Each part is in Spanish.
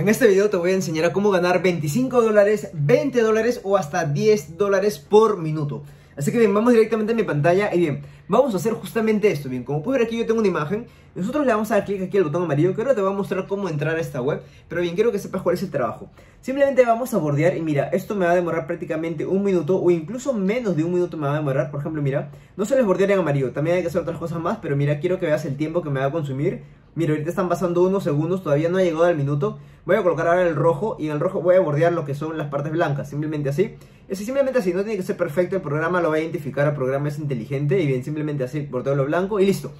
En este video te voy a enseñar a cómo ganar $25, $20 o hasta $10 por minuto. Así que bien, vamos directamente a mi pantalla y bien, vamos a hacer justamente esto. Bien, como puedes ver aquí yo tengo una imagen. Nosotros le vamos a dar clic aquí al botón amarillo, que ahora te va a mostrar cómo entrar a esta web. Pero bien, quiero que sepas cuál es el trabajo. Simplemente vamos a bordear y mira, esto me va a demorar prácticamente un minuto o incluso menos de un minuto me va a demorar. Por ejemplo, mira, no sueles bordear en amarillo, también hay que hacer otras cosas más, pero mira, quiero que veas el tiempo que me va a consumir. Mira, ahorita están pasando unos segundos, todavía no ha llegado al minuto. Voy a colocar ahora el rojo y en el rojo voy a bordear lo que son las partes blancas, simplemente así. Es simplemente así, no tiene que ser perfecto, el programa lo va a identificar, el programa es inteligente y bien, simplemente así, bordeo lo blanco y listo.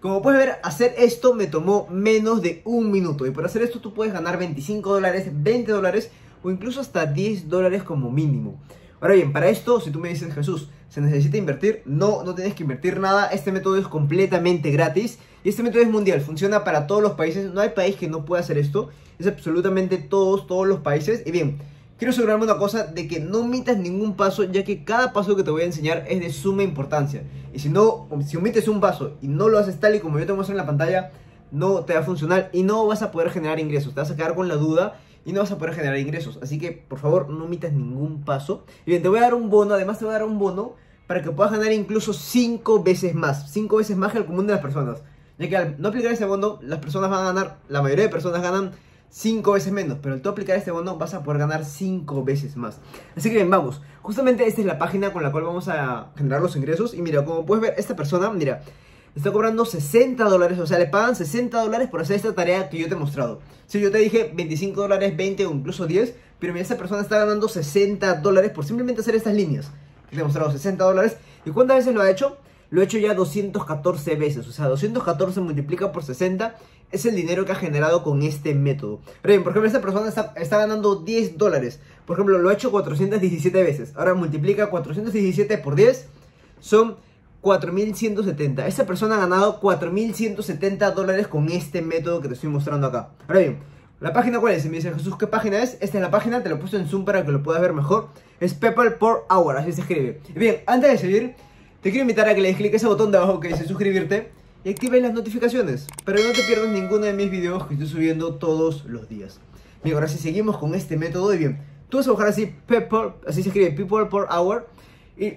Como puedes ver, hacer esto me tomó menos de un minuto y por hacer esto tú puedes ganar $25, $20 o incluso hasta $10 como mínimo. Ahora bien, para esto, si tú me dices, Jesús, ¿se necesita invertir? No, no tienes que invertir nada, este método es completamente gratis y este método es mundial, funciona para todos los países, no hay país que no pueda hacer esto, es absolutamente todos los países. Y bien, quiero asegurarme una cosa, de que no omitas ningún paso, ya que cada paso que te voy a enseñar es de suma importancia. Y si omites un paso y no lo haces tal y como yo te muestro en la pantalla, no te va a funcionar y no vas a poder generar ingresos, te vas a quedar con la duda y no vas a poder generar ingresos, así que por favor no omitas ningún paso. Y bien, te voy a dar un bono, además te voy a dar un bono para que puedas ganar incluso 5 veces más, 5 veces más que el común de las personas, ya que al no aplicar este bono, las personas van a ganar, la mayoría de personas ganan 5 veces menos, pero al tú aplicar este bono vas a poder ganar 5 veces más. Así que bien, vamos, justamente esta es la página con la cual vamos a generar los ingresos y mira, como puedes ver, esta persona, mira, está cobrando $60, o sea, le pagan $60 por hacer esta tarea que yo te he mostrado. Si yo te dije $25, 20 o incluso 10, pero mira, esta persona está ganando $60 por simplemente hacer estas líneas. Te he mostrado $60. ¿Y cuántas veces lo ha hecho? Lo he hecho ya 214 veces, o sea, 214 multiplica por 60 es el dinero que ha generado con este método. Pero bien, por ejemplo, esta persona está ganando $10. Por ejemplo, lo ha hecho 417 veces. Ahora multiplica 417 por 10, son 4.170. Esta persona ha ganado $4.170 con este método que te estoy mostrando acá. Ahora bien, ¿la página cuál es? Si me dicen, Jesús, ¿qué página es? Esta es la página, te la puse en zoom para que lo puedas ver mejor. Es PeoplePerHour, así se escribe. Bien, antes de seguir, te quiero invitar a que le des clic a ese botón de abajo que dice suscribirte y actives las notificaciones, para que no te pierdas ninguno de mis videos que estoy subiendo todos los días. Bien, ahora sí seguimos con este método y bien, tú vas a buscar así, People, así se escribe, PeoplePerHour y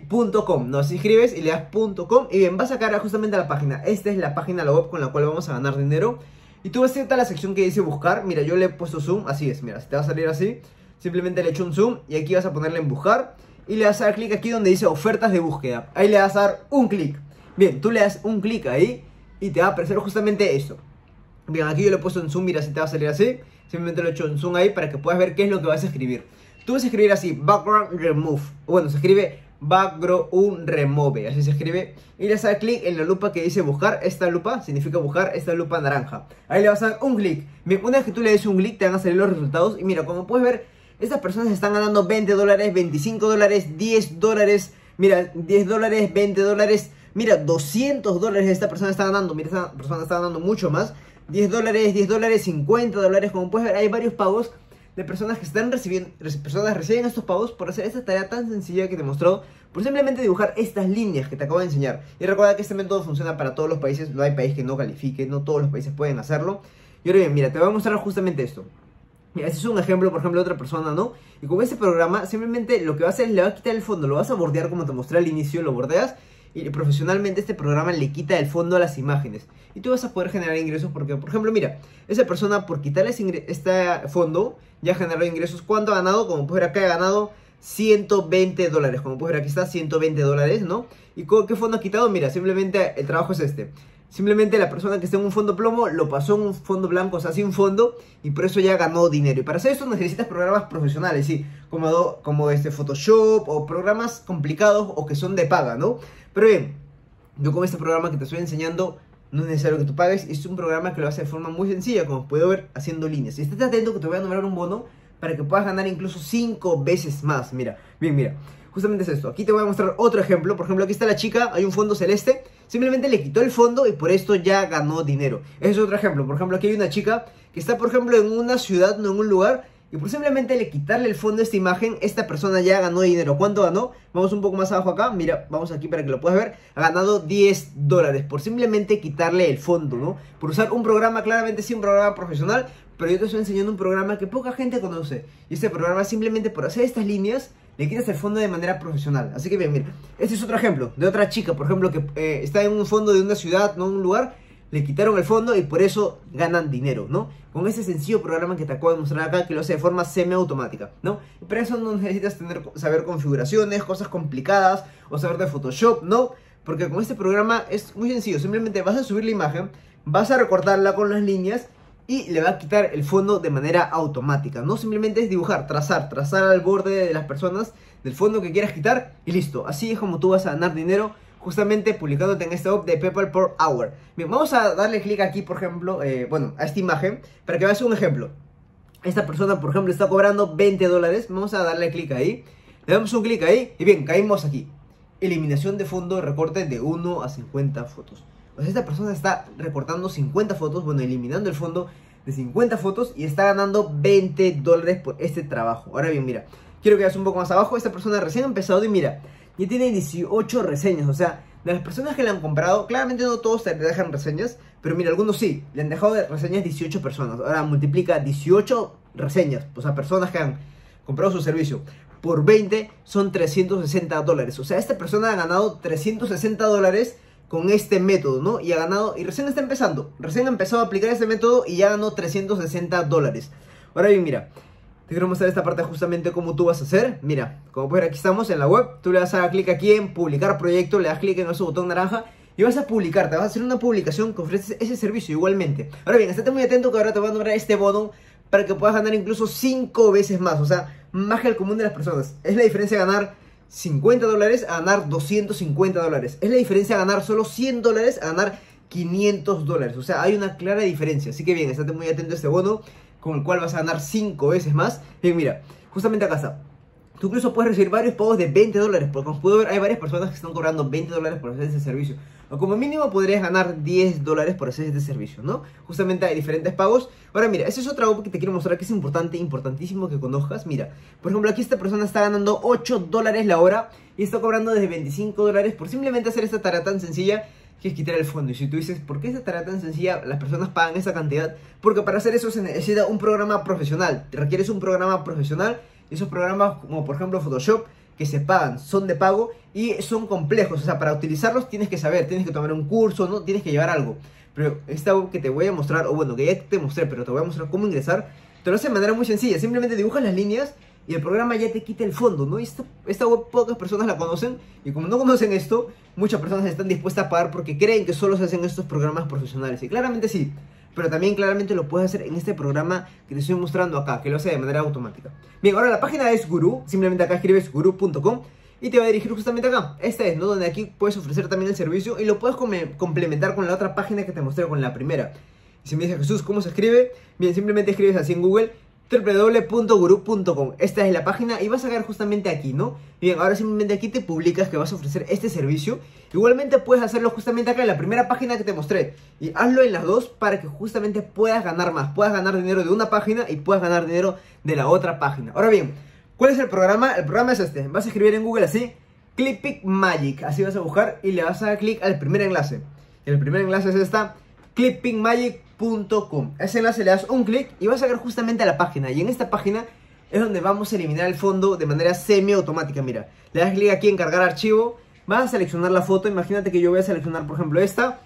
.com, no, así escribes y le das .com y bien, vas a caer justamente a la página. Esta es la página, la web con la cual vamos a ganar dinero y tú vas a ir a la sección que dice buscar. Mira, yo le he puesto zoom, así es, mira, si te va a salir así, simplemente le echo un zoom y aquí vas a ponerle en buscar y le vas a dar clic aquí donde dice ofertas de búsqueda, ahí le vas a dar un clic. Bien, tú le das un clic ahí y te va a aparecer justamente eso. Bien, aquí yo le he puesto en zoom, mira, si te va a salir así, simplemente lo he hecho en zoom ahí para que puedas ver qué es lo que vas a escribir. Tú vas a escribir así, background remove, bueno, se escribe background remove, así se escribe, y le vas a dar clic en la lupa que dice buscar. Esta lupa significa buscar, esta lupa naranja, ahí le vas a dar un clic. Bien, una vez que tú le des un clic te van a salir los resultados y mira, como puedes ver, estas personas están ganando $20, $25, $10, mira, $10, $20, mira, $200 esta persona está ganando, mira, esta persona está ganando mucho más, $10, $10, $50, como puedes ver, hay varios pagos de personas que están recibiendo, personas reciben estos pagos por hacer esta tarea tan sencilla que te he mostrado, por simplemente dibujar estas líneas que te acabo de enseñar. Y recuerda que este método funciona para todos los países, no hay país que no califique, no todos los países pueden hacerlo. Y ahora bien, mira, te voy a mostrar justamente esto. Mira, este es un ejemplo, por ejemplo, de otra persona, ¿no? Y con este programa, simplemente lo que va a hacer es le va a quitar el fondo, lo vas a bordear como te mostré al inicio, lo bordeas y profesionalmente este programa le quita el fondo a las imágenes y tú vas a poder generar ingresos porque, por ejemplo, mira, esa persona por quitarle este fondo ya generó ingresos. ¿Cuánto ha ganado? Como puedes ver acá, ha ganado $120, como puedes ver aquí está, $120, ¿no? ¿Y con qué fondo ha quitado? Mira, simplemente el trabajo es este. Simplemente la persona que está en un fondo plomo lo pasó en un fondo blanco, o sea, sin fondo, y por eso ya ganó dinero. Y para hacer esto necesitas programas profesionales, sí, como este Photoshop o programas complicados o que son de paga, ¿no? Pero bien, yo con este programa que te estoy enseñando no es necesario que tú pagues, es un programa que lo hace de forma muy sencilla, como puedo ver, haciendo líneas. Y estate atento que te voy a nombrar un bono para que puedas ganar incluso 5 veces más. Mira, bien, mira, justamente es esto. Aquí te voy a mostrar otro ejemplo. Por ejemplo, aquí está la chica, hay un fondo celeste, simplemente le quitó el fondo y por esto ya ganó dinero. Ese es otro ejemplo. Por ejemplo, aquí hay una chica que está, por ejemplo, en una ciudad, no en un lugar, y por simplemente le quitarle el fondo a esta imagen, esta persona ya ganó dinero. ¿Cuánto ganó? Vamos un poco más abajo acá, mira, vamos aquí para que lo puedas ver. Ha ganado $10 por simplemente quitarle el fondo, ¿no? Por usar un programa, claramente sí, un programa profesional, pero yo te estoy enseñando un programa que poca gente conoce. Y este programa, simplemente por hacer estas líneas, le quitas el fondo de manera profesional. Así que bien, mira, este es otro ejemplo de otra chica, por ejemplo, que está en un fondo de una ciudad, no en un lugar. Le quitaron el fondo y por eso ganan dinero, ¿no? Con ese sencillo programa que te acabo de mostrar acá, que lo hace de forma semiautomática, ¿no? Pero eso no necesitas saber configuraciones, cosas complicadas, o saber de Photoshop, ¿no? Porque con este programa es muy sencillo. Simplemente vas a subir la imagen, vas a recortarla con las líneas y le va a quitar el fondo de manera automática, ¿no? Simplemente es dibujar, trazar al borde de las personas del fondo que quieras quitar y listo. Así es como tú vas a ganar dinero, justamente publicándote en esta app de PeoplePerHour. Bien, vamos a darle clic aquí, por ejemplo, bueno, a esta imagen, para que veas un ejemplo. Esta persona, por ejemplo, está cobrando $20. Vamos a darle clic ahí. Le damos un clic ahí y bien, caímos aquí. Eliminación de fondo, recorte de 1 a 50 fotos. O sea, esta persona está recortando 50 fotos, bueno, eliminando el fondo de 50 fotos y está ganando $20 por este trabajo. Ahora bien, mira, quiero que veas un poco más abajo. Esta persona recién ha empezado y mira, ya tiene 18 reseñas, o sea, de las personas que le han comprado, claramente no todos te dejan reseñas, pero mira, algunos sí, le han dejado de reseñas 18 personas. Ahora multiplica 18 reseñas, o sea, personas que han comprado su servicio, por 20 son $360. O sea, esta persona ha ganado $360 con este método, ¿no? Y ha ganado, y recién está empezando, recién ha empezado a aplicar este método y ya ganó $360. Ahora bien, mira, te quiero mostrar esta parte justamente cómo tú vas a hacer. Mira, como puedes ver, aquí estamos en la web. Tú le vas a dar clic aquí en publicar proyecto, le das clic en ese botón naranja y vas a publicar, te vas a hacer una publicación que ofrece ese servicio igualmente. Ahora bien, estate muy atento que ahora te voy a nombrar este bono para que puedas ganar incluso 5 veces más, o sea, más que el común de las personas. Es la diferencia de ganar $50 a ganar $250. Es la diferencia de ganar solo $100 a ganar $500. O sea, hay una clara diferencia. Así que bien, estate muy atento a este bono, con el cual vas a ganar 5 veces más. Bien, mira, justamente acá está. Tú incluso puedes recibir varios pagos de $20, porque como puedo ver, hay varias personas que están cobrando $20 por hacer este servicio. O como mínimo podrías ganar $10 por hacer este servicio, ¿no? Justamente hay diferentes pagos. Ahora mira, esa es otra app que te quiero mostrar que es importante, importantísimo que conozcas. Mira, por ejemplo, aquí esta persona está ganando $8 la hora y está cobrando desde $25 por simplemente hacer esta tarea tan sencilla, que es quitar el fondo. Y si tú dices, ¿por qué esta tarea tan sencilla las personas pagan esa cantidad? Porque para hacer eso se necesita un programa profesional. Te requieres un programa profesional. Esos programas como por ejemplo Photoshop, que se pagan, son de pago y son complejos. O sea, para utilizarlos tienes que saber, tienes que tomar un curso, ¿no? Tienes que llevar algo. Pero esta web que te voy a mostrar, o bueno, que ya te mostré, pero te voy a mostrar cómo ingresar, te lo hace de manera muy sencilla. Simplemente dibujas las líneas y el programa ya te quita el fondo, ¿no? Y esta web pocas personas la conocen. Y como no conocen esto, muchas personas están dispuestas a pagar porque creen que solo se hacen estos programas profesionales. Y claramente sí, pero también claramente lo puedes hacer en este programa que te estoy mostrando acá, que lo hace de manera automática. Bien, ahora la página es Guru. Simplemente acá escribes guru.com y te va a dirigir justamente acá. Esta es, ¿no? Donde aquí puedes ofrecer también el servicio y lo puedes complementar con la otra página que te mostré, con la primera. Y si me dices, Jesús, ¿cómo se escribe? Bien, simplemente escribes así en Google, www.guru.com. Esta es la página y vas a caer justamente aquí, ¿no? Bien, ahora simplemente aquí te publicas que vas a ofrecer este servicio. Igualmente puedes hacerlo justamente acá en la primera página que te mostré, y hazlo en las dos para que justamente puedas ganar más, puedas ganar dinero de una página y puedas ganar dinero de la otra página. Ahora bien, ¿cuál es el programa? El programa es este. Vas a escribir en Google así, Clipping Magic, así vas a buscar y le vas a dar clic al primer enlace. El primer enlace es esta, clippingmagic.com. A ese enlace le das un clic y vas a llegar justamente a la página. Y en esta página es donde vamos a eliminar el fondo de manera semiautomática. Mira, le das clic aquí en cargar archivo, vas a seleccionar la foto. Imagínate que yo voy a seleccionar, por ejemplo, esta.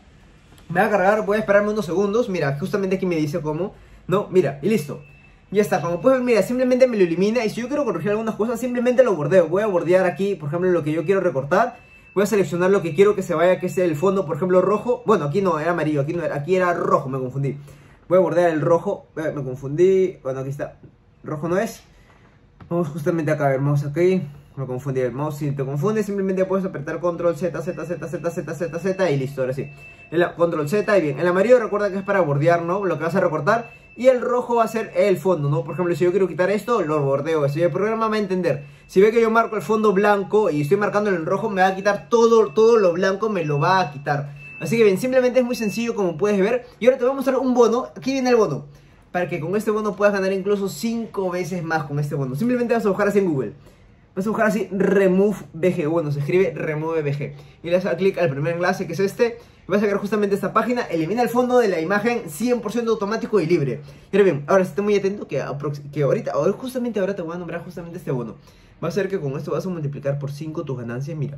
Me va a cargar, voy a esperarme unos segundos. Mira, justamente aquí me dice cómo, ¿no? Mira, y listo. Ya está, como puedes ver, mira, simplemente me lo elimina. Y si yo quiero corregir algunas cosas, simplemente lo bordeo. Voy a bordear aquí, por ejemplo, lo que yo quiero recortar. Voy a seleccionar lo que quiero que se vaya, que es el fondo, por ejemplo, rojo. Bueno, aquí no, era amarillo, aquí no era, aquí era rojo, me confundí. Voy a bordear el rojo, me confundí. Bueno, aquí está, rojo no es. Vamos justamente acá, a ver, vamos aquí. Me confundí el mouse, si te confundes, simplemente puedes apretar control Z y listo, ahora sí. Control Z y bien, el amarillo recuerda que es para bordear, ¿no? Lo que vas a recortar. Y el rojo va a ser el fondo, ¿no? Por ejemplo, si yo quiero quitar esto, lo bordeo eso. Y el programa va a entender. Si ve que yo marco el fondo blanco y estoy marcando en rojo, me va a quitar todo lo blanco, me lo va a quitar. Así que bien, simplemente es muy sencillo como puedes ver. Y ahora te voy a mostrar un bono. Aquí viene el bono. Para que con este bono puedas ganar incluso 5 veces más con este bono. Simplemente vas a buscar así en Google. Vas a buscar así remove bg, bueno, se escribe remove bg, y le vas a dar clic al primer enlace que es este. Vas a sacar justamente esta página, elimina el fondo de la imagen 100% automático y libre. Pero bien, ahora esté muy atento que ahora justamente ahora te voy a nombrar justamente este bono. Va a ser que con esto vas a multiplicar por 5 tus ganancias, mira.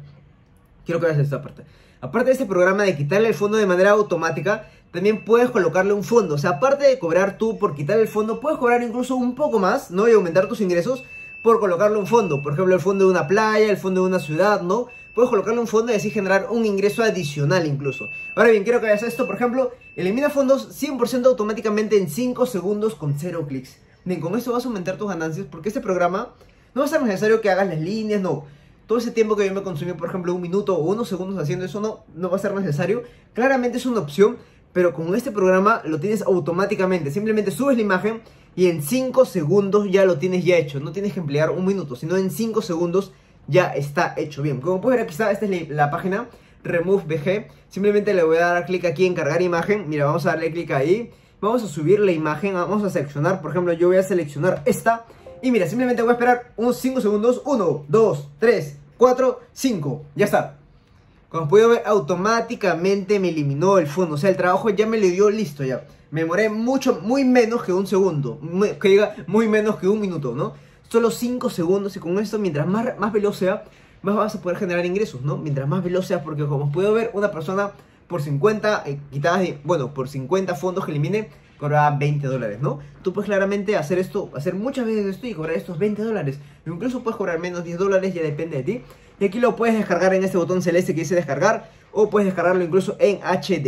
Quiero que veas esta parte. Aparte de este programa de quitarle el fondo de manera automática, también puedes colocarle un fondo. O sea, aparte de cobrar tú por quitar el fondo, puedes cobrar incluso un poco más, ¿no? Y aumentar tus ingresos por colocarle un fondo. Por ejemplo, el fondo de una playa, el fondo de una ciudad, ¿no? Puedes colocarle un fondo y así generar un ingreso adicional incluso. Ahora bien, quiero que veas esto, por ejemplo, elimina fondos 100% automáticamente en 5 segundos con 0 clics. Bien, con esto vas a aumentar tus ganancias porque este programa no va a ser necesario que hagas las líneas, no. Todo ese tiempo que yo me consumí, por ejemplo, un minuto o unos segundos haciendo eso no va a ser necesario. Claramente es una opción, pero con este programa lo tienes automáticamente. Simplemente subes la imagen y en 5 segundos ya lo tienes ya hecho. No tienes que emplear un minuto, sino en 5 segundos ya está hecho. Bien, como puedes ver aquí está, esta es la página Remove BG. Simplemente le voy a dar clic aquí en cargar imagen. Mira, vamos a darle clic ahí. Vamos a subir la imagen, vamos a seleccionar. Por ejemplo, yo voy a seleccionar esta. Y mira, simplemente voy a esperar unos 5 segundos. 1, 2, 3, 4, 5. Ya está. Como puedo ver, automáticamente me eliminó el fondo. O sea, el trabajo ya me lo dio listo ya. Me demoré mucho, muy menos que un segundo. Que diga, muy menos que un minuto, ¿no? Solo 5 segundos y con esto, mientras más veloz sea, más vas a poder generar ingresos, ¿no? Mientras más veloz sea, porque como puedo ver, una persona por 50 fondos que elimine, cobraba $20, ¿no? Tú puedes claramente hacer esto, hacer muchas veces esto y cobrar estos $20. Incluso puedes cobrar menos $10, ya depende de ti. Y aquí lo puedes descargar en este botón celeste que dice descargar, o puedes descargarlo incluso en HD.